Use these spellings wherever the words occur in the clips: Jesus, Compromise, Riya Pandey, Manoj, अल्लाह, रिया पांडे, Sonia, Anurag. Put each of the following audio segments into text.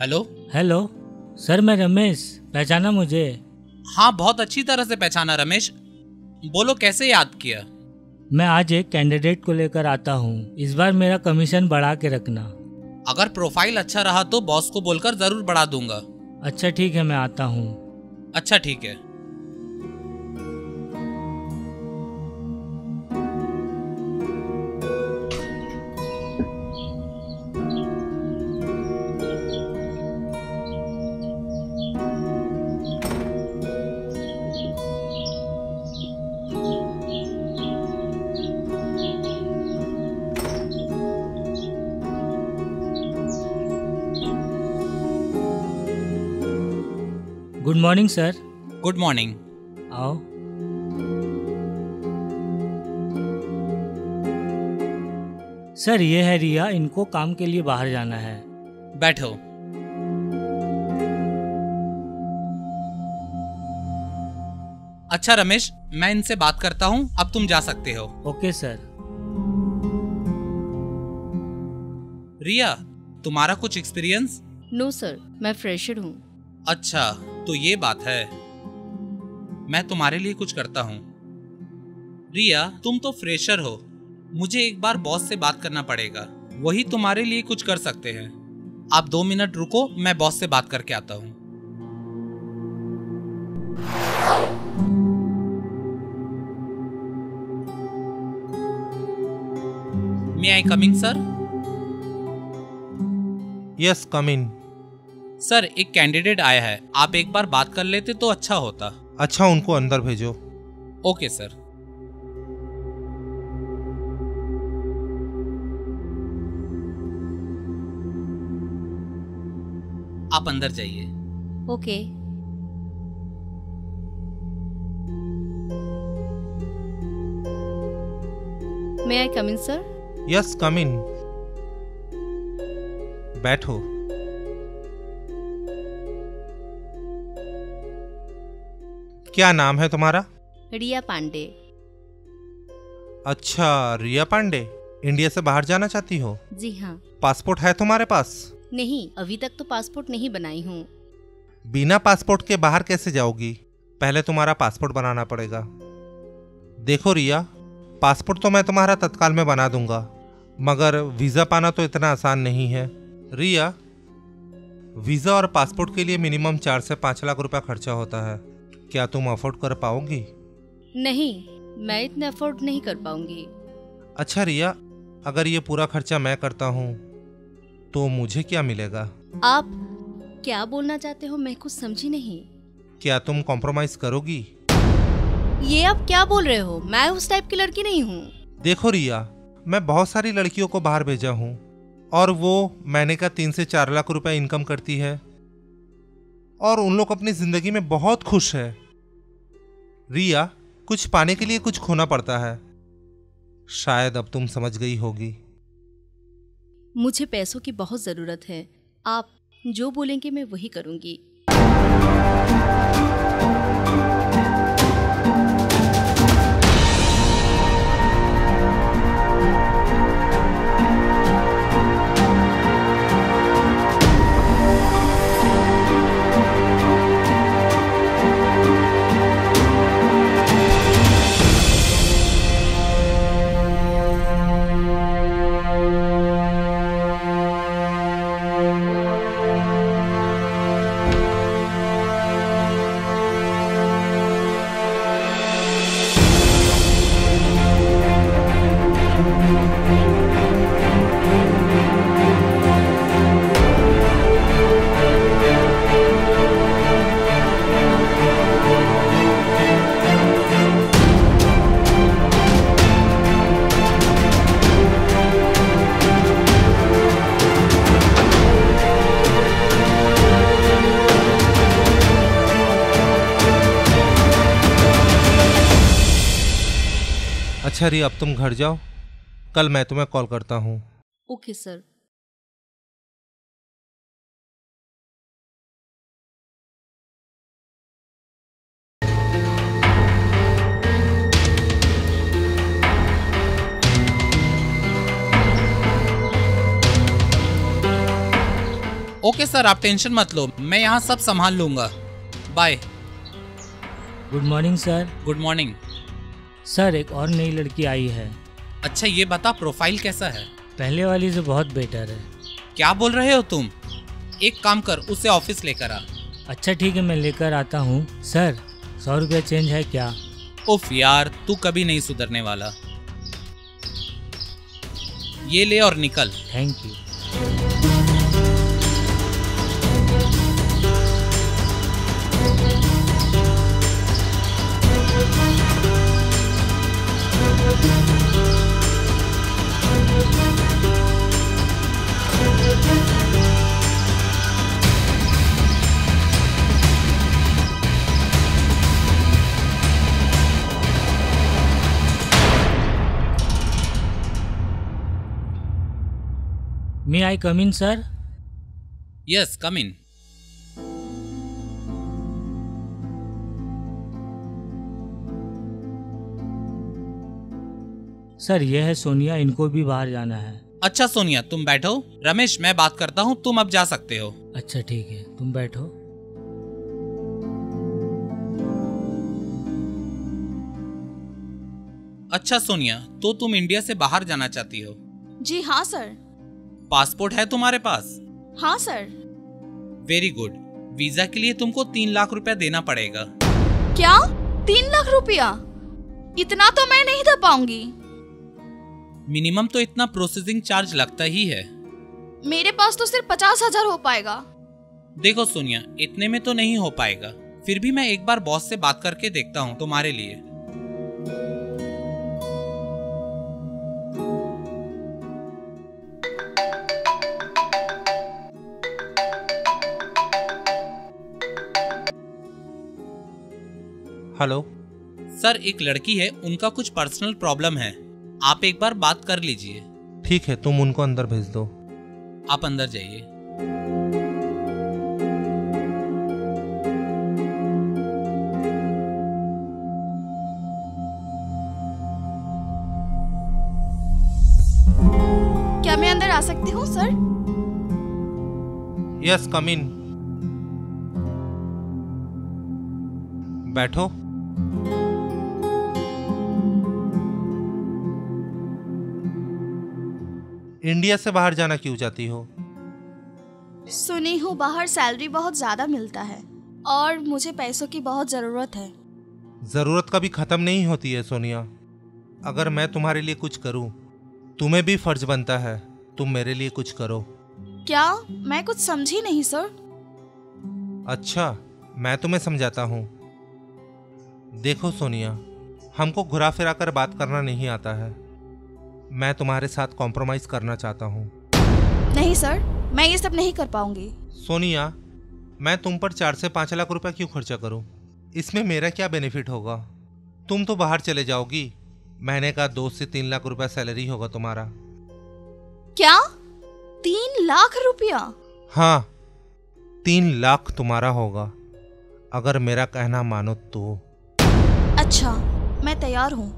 Hello hello sir, मैं रमेश, पहचाना मुझे? हाँ, बहुत अच्छी तरह से पहचाना। रमेश बोलो, कैसे याद किया? मैं आज एक कैंडिडेट को लेकर आता हूँ, इस बार मेरा कमीशन बढ़ा के रखना। अगर प्रोफाइल अच्छा रहा तो बॉस को बोलकर जरूर बढ़ा दूंगा। अच्छा ठीक है, मैं आता हूँ। अच्छा ठीक है। Good morning sir. Good morning, आओ। सर ये है रिया, इनको काम के लिए बाहर जाना है। बैठो। अच्छा रमेश, मैं इनसे बात करता हूँ, अब तुम जा सकते हो। Okay sir. रिया, तुम्हारा कुछ एक्सपीरियंस? नो सर, मैं फ्रेशर हूँ। अच्छा तो ये बात है, मैं तुम्हारे लिए कुछ करता हूँ। रिया, तुम तो फ्रेशर हो, मुझे एक बार बॉस से बात करना पड़ेगा, वही तुम्हारे लिए कुछ कर सकते हैं। आप 2 मिनट रुको, मैं बॉस से बात करके आता हूँ। May I coming sir? Yes coming. Sir एक कैंडिडेट आया है, आप एक बार बात कर लेते तो अच्छा होता। अच्छा, उनको अंदर भेजो। Okay sir. आप अंदर जाइए। Okay. May I come in sir? Yes come in. बैठो। क्या नाम है तुम्हारा? रिया पांडे। अच्छा रिया पांडे, इंडिया से बाहर जाना चाहती हो? जी हाँ। पासपोर्ट है तुम्हारे पास? नहीं, अभी तक तो पासपोर्ट नहीं बनाई हूँ। बिना पासपोर्ट के बाहर कैसे जाओगी? पहले तुम्हारा पासपोर्ट बनाना पड़ेगा। देखो रिया, पासपोर्ट तो मैं तुम्हारा तत्काल में बना दूंगा, मगर वीज़ा पाना तो इतना आसान नहीं है। रिया, वीज़ा और पासपोर्ट के लिए मिनिमम 4 से 5 लाख रुपया खर्चा होता है, क्या तुम अफोर्ड कर पाओगी? नहीं, मैं इतना अफोर्ड नहीं कर पाऊंगी। अच्छा रिया, अगर ये पूरा खर्चा मैं करता हूँ तो मुझे क्या मिलेगा? आप क्या बोलना चाहते हो, मैं कुछ समझी नहीं। क्या तुम कॉम्प्रोमाइज करोगी? ये आप क्या बोल रहे हो, मैं उस टाइप की लड़की नहीं हूँ। देखो रिया, मैं बहुत सारी लड़कियों को बाहर भेजा हूँ और वो महीने का 3 से 4 लाख रुपया इनकम करती है और उन लोग अपनी ज़िंदगी में बहुत खुश है। रिया, कुछ पाने के लिए कुछ खोना पड़ता है, शायद अब तुम समझ गई होगी। मुझे पैसों की बहुत ज़रूरत है, आप जो बोलेंगे मैं वही करूँगी। अच्छा रिया, अब तुम घर जाओ, कल मैं तुम्हें कॉल करता हूँ। Okay sir. ओके सर, आप टेंशन मत लो, मैं यहाँ सब संभाल लूँगा, bye. Good morning sir. Good morning sir, एक और नई लड़की आई है। अच्छा ये बता प्रोफाइल कैसा है? पहले वाली से बहुत बेटर है। क्या बोल रहे हो तुम? एक काम कर, उसे ऑफिस लेकर आ। अच्छा ठीक है, मैं लेकर आता हूँ। सर 100 रुपया चेंज है क्या? उफ यार, तू कभी नहीं सुधरने वाला। ये ले और निकल। Thank you. May I come in, sir? Yes, come in. Sir ये है सोनिया, इनको भी बाहर जाना है। अच्छा सोनिया तुम बैठो, रमेश मैं बात करता हूँ, तुम अब जा सकते हो। अच्छा ठीक है, तुम बैठो। अच्छा सोनिया, तो तुम इंडिया से बाहर जाना चाहती हो? जी हाँ सर। पासपोर्ट है तुम्हारे पास? हाँ सर। Very good. वीजा के लिए तुमको 3 लाख रुपया देना पड़ेगा। क्या 3 लाख रुपया? इतना तो मैं नहीं दे पाऊंगी। मिनिमम तो इतना प्रोसेसिंग चार्ज लगता ही है। मेरे पास तो सिर्फ 50,000 हो पाएगा। देखो सोनिया, इतने में तो नहीं हो पाएगा, फिर भी मैं एक बार बॉस से बात करके देखता हूँ तुम्हारे लिए। हेलो सर, एक लड़की है, उनका कुछ पर्सनल प्रॉब्लम है, आप एक बार बात कर लीजिए। ठीक है, तुम उनको अंदर भेज दो। आप अंदर जाइए। क्या मैं अंदर आ सकती हूँ सर? यस कम इन, बैठो। इंडिया से बाहर जाना क्यों चाहती हो? सुनी हूँ बाहर सैलरी बहुत ज़्यादा मिलता है और मुझे पैसों की बहुत ज़रूरत है। ज़रूरत कभी ख़त्म नहीं होती है सोनिया। अगर मैं तुम्हारे लिए कुछ करूँ, तुम्हें भी फर्ज बनता है तुम मेरे लिए कुछ करो। क्या? मैं कुछ समझी नहीं सर। अच्छा मैं तुम्हें समझाता हूँ। देखो सोनिया, हमको घुरा फिरा कर बात करना नहीं आता है। मैं तुम्हारे साथ कॉम्प्रोमाइज़ करना चाहता हूँ। नहीं सर, मैं ये सब नहीं कर पाऊंगी। सोनिया मैं तुम पर 4 से 5 लाख रुपए क्यों खर्चा करूँ? इसमें मेरा क्या बेनिफिट होगा? तुम तो बाहर चले जाओगी। मैंने कहा 2 से 3 लाख रुपया सैलरी होगा तुम्हारा। क्या 3 लाख रुपया? हाँ 3 लाख तुम्हारा होगा अगर मेरा कहना मानो तो। अच्छा मैं तैयार हूँ।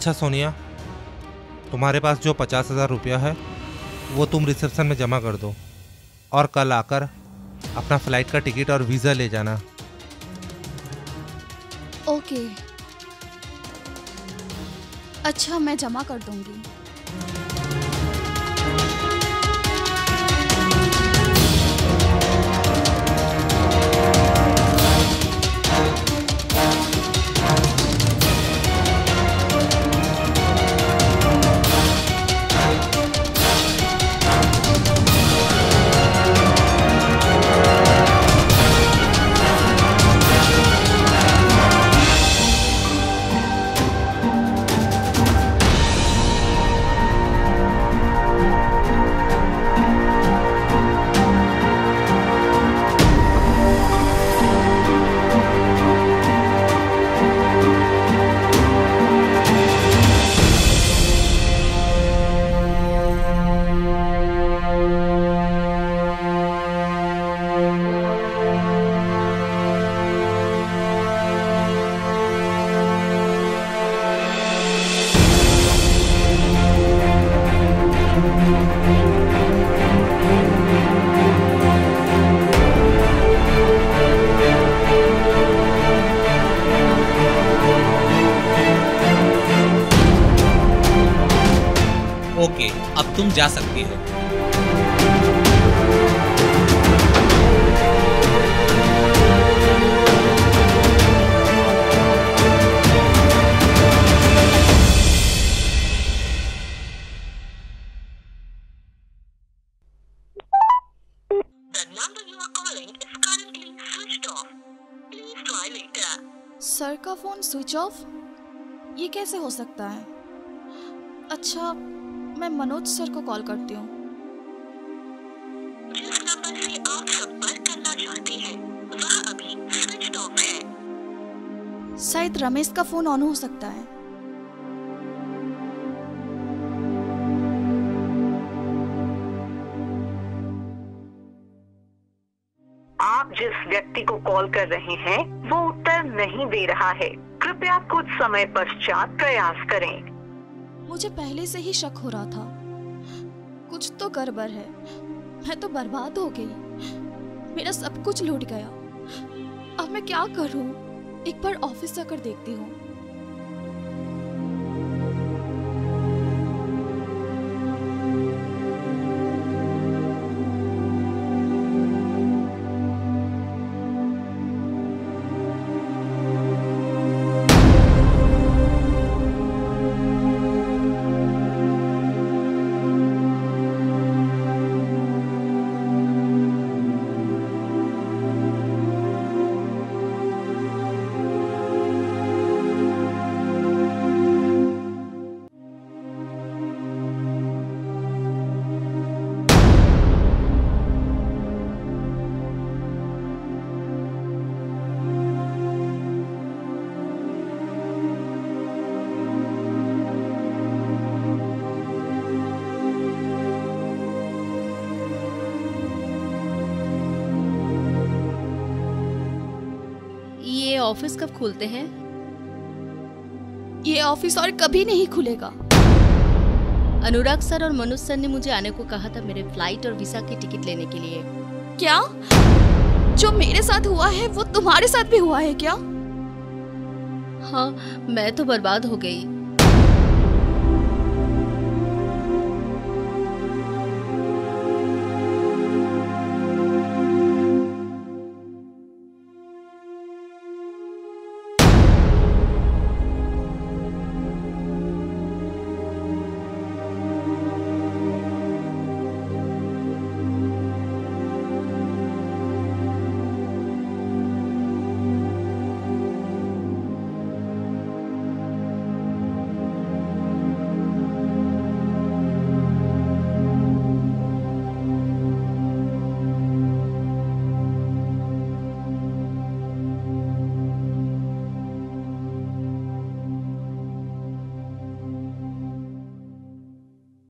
अच्छा सोनिया, तुम्हारे पास जो 50,000 रुपया है वो तुम रिसेप्शन में जमा कर दो और कल आकर अपना फ्लाइट का टिकट और वीज़ा ले जाना। ओके, अच्छा मैं जमा कर दूंगी। ओके, अब तुम जा सकती हो। सर का फोन स्विच ऑफ, ये कैसे हो सकता है? अच्छा, मैं मनोज सर को कॉल करती हूँ। जिस नंबर से आप संपर्क करना चाहते हैं वह अभी स्विच ऑफ है। शायद रमेश का फोन ऑन हो सकता है। आप जिस व्यक्ति को कॉल कर रहे हैं वो उत्तर नहीं दे रहा है, कृपया कुछ समय पश्चात प्रयास करें। मुझे पहले से ही शक हो रहा था, कुछ तो गड़बड़ है। मैं तो बर्बाद हो गई, मेरा सब कुछ लूट गया। अब मैं क्या करूं? एक बार ऑफिस जाकर देखती हूँ। ऑफिस कब खुलते हैं? ये ऑफिस और कभी नहीं खुलेगा। अनुराग सर और मनोज सर ने मुझे आने को कहा था मेरे फ्लाइट और वीजा की टिकट लेने के लिए। क्या जो मेरे साथ हुआ है वो तुम्हारे साथ भी हुआ है क्या? हाँ, मैं तो बर्बाद हो गई।